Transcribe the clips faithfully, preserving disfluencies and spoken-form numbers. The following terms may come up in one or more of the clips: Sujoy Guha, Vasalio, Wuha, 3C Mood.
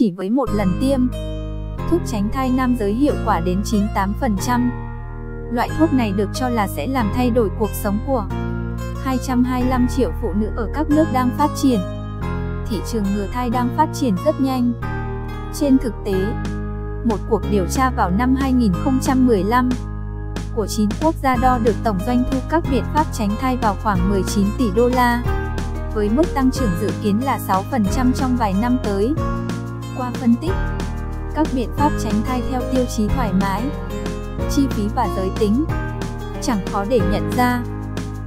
chỉ với một lần tiêm. Thuốc tránh thai nam giới hiệu quả đến chín mươi tám phần trăm. Loại thuốc này được cho là sẽ làm thay đổi cuộc sống của hai trăm hai mươi lăm triệu phụ nữ ở các nước đang phát triển. Thị trường ngừa thai đang phát triển rất nhanh. Trên thực tế, một cuộc điều tra vào năm hai nghìn không trăm mười lăm của chín quốc gia đo được tổng doanh thu các biện pháp tránh thai vào khoảng mười chín tỷ đô la, với mức tăng trưởng dự kiến là sáu phần trăm trong vài năm tới. Qua phân tích, các biện pháp tránh thai theo tiêu chí thoải mái, chi phí và giới tính, chẳng khó để nhận ra,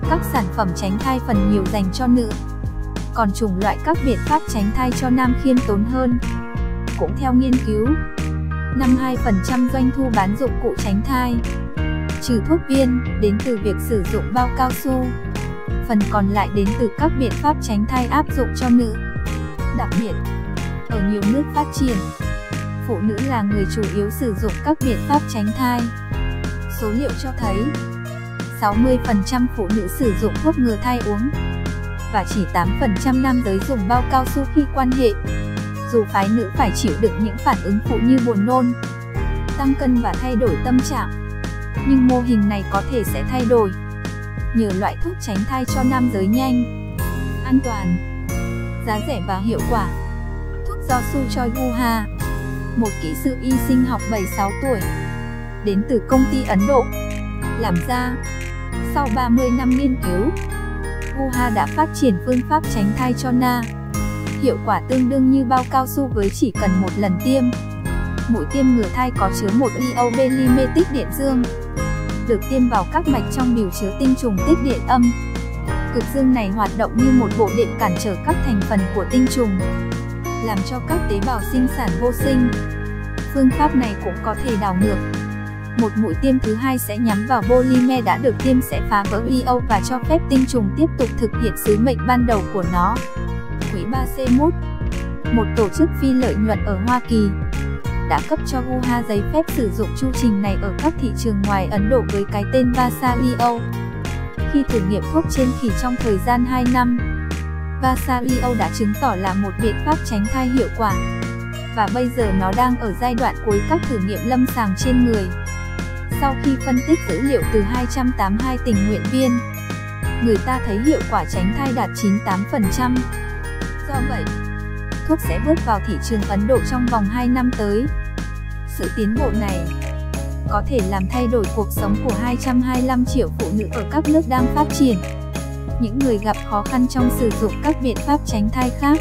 các sản phẩm tránh thai phần nhiều dành cho nữ, còn chủng loại các biện pháp tránh thai cho nam khiêm tốn hơn. Cũng theo nghiên cứu, năm mươi hai phần trăm doanh thu bán dụng cụ tránh thai, trừ thuốc viên, đến từ việc sử dụng bao cao su, phần còn lại đến từ các biện pháp tránh thai áp dụng cho nữ. Đặc biệt, ở nhiều nước phát triển, phụ nữ là người chủ yếu sử dụng các biện pháp tránh thai. Số liệu cho thấy, sáu mươi phần trăm phụ nữ sử dụng thuốc ngừa thai uống, và chỉ tám phần trăm nam giới dùng bao cao su khi quan hệ. Dù phái nữ phải chịu đựng những phản ứng phụ như buồn nôn, tăng cân và thay đổi tâm trạng, nhưng mô hình này có thể sẽ thay đổi nhờ loại thuốc tránh thai cho nam giới nhanh, an toàn, giá rẻ và hiệu quả. Thuốc do Sujoy Guha, một kỹ sư y sinh học bảy mươi sáu tuổi, đến từ công ty Ấn Độ, làm ra. Sau ba mươi năm nghiên cứu, Wuha đã phát triển phương pháp tránh thai cho na, hiệu quả tương đương như bao cao su với chỉ cần một lần tiêm. Mũi tiêm ngừa thai có chứa một ion belimetic điện dương, được tiêm vào các mạch trong bìu chứa tinh trùng tích điện âm. Cực dương này hoạt động như một bộ đệm cản trở các thành phần của tinh trùng, làm cho các tế bào sinh sản vô sinh. Phương pháp này cũng có thể đảo ngược. Một mũi tiêm thứ hai sẽ nhắm vào polymer đã được tiêm sẽ phá vỡ i ô và cho phép tinh trùng tiếp tục thực hiện sứ mệnh ban đầu của nó. Quỹ ba C Mood, một tổ chức phi lợi nhuận ở Hoa Kỳ, đã cấp cho Wuha giấy phép sử dụng chu trình này ở các thị trường ngoài Ấn Độ với cái tên Vasalio. Khi thử nghiệm thuốc trên khỉ trong thời gian hai năm, Vasalio đã chứng tỏ là một biện pháp tránh thai hiệu quả, và bây giờ nó đang ở giai đoạn cuối các thử nghiệm lâm sàng trên người. Sau khi phân tích dữ liệu từ hai trăm tám mươi hai tình nguyện viên, người ta thấy hiệu quả tránh thai đạt chín mươi tám phần trăm. Do vậy, thuốc sẽ bước vào thị trường Ấn Độ trong vòng hai năm tới. Sự tiến bộ này có thể làm thay đổi cuộc sống của hai trăm hai mươi lăm triệu phụ nữ ở các nước đang phát triển, những người gặp khó khăn trong sử dụng các biện pháp tránh thai khác.